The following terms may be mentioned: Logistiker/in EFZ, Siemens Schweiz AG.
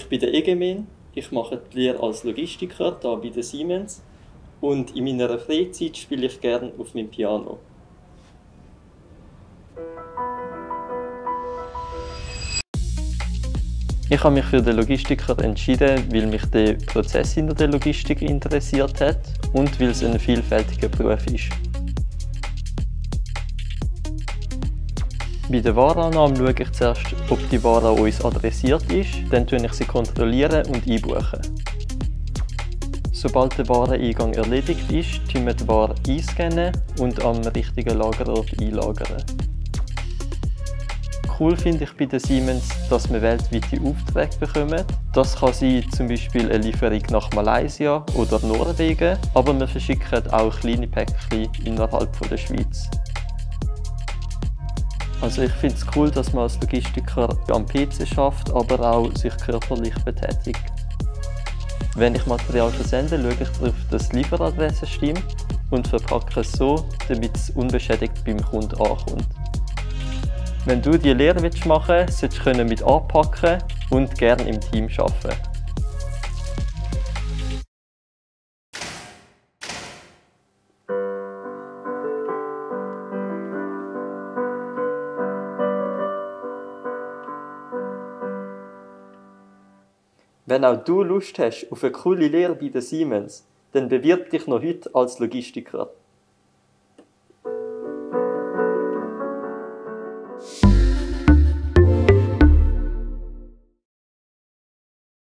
Ich bin der Egemin, ich mache die Lehre als Logistiker hier bei der Siemens und in meiner Freizeit spiele ich gerne auf meinem Piano. Ich habe mich für den Logistiker entschieden, weil mich der Prozess hinter der Logistik interessiert hat und weil es ein vielfältiger Beruf ist. Bei der Warenannahme schaue ich zuerst, ob die Ware uns adressiert ist, dann kontrolliere ich sie und einbuche. Sobald der Wareneingang erledigt ist, scannen wir die Ware einscannen und am richtigen Lagerort einlagern. Cool finde ich bei den Siemens, dass wir weltweite Aufträge bekommen. Das kann sein, zum Beispiel eine Lieferung nach Malaysia oder Norwegen, aber wir verschicken auch kleine Päckchen innerhalb der Schweiz. Also ich finde es cool, dass man als Logistiker am PC schafft, aber auch sich körperlich betätigt. Wenn ich Material versende, schaue ich darauf, dass die Lieferadresse stimmt und verpacke es so, damit es unbeschädigt beim Kunden ankommt. Wenn du die Lehre machen willst, solltest du mit anpacken und gerne im Team arbeiten. Wenn auch du Lust hast auf eine coole Lehre bei der Siemens, dann bewirb dich noch heute als Logistiker.